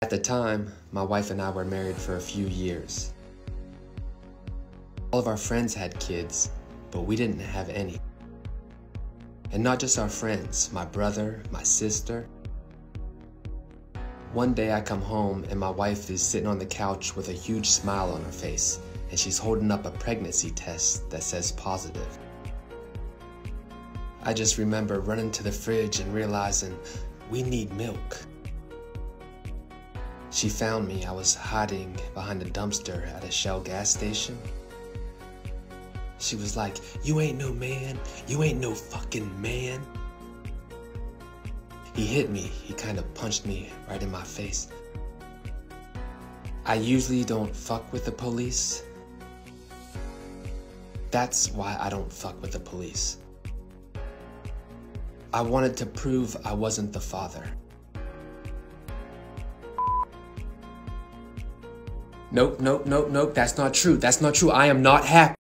At the time, my wife and I were married for a few years. All of our friends had kids, but we didn't have any. And not just our friends, my brother, my sister. One day I come home and my wife is sitting on the couch with a huge smile on her face, and she's holding up a pregnancy test that says positive. I just remember running to the fridge and realizing we need milk. She found me. I was hiding behind a dumpster at a Shell gas station. She was like, "You ain't no man. You ain't no fucking man." He hit me. He kind of punched me right in my face. I usually don't fuck with the police. That's why I don't fuck with the police. I wanted to prove I wasn't the father. Nope, that's not true. I am not happy.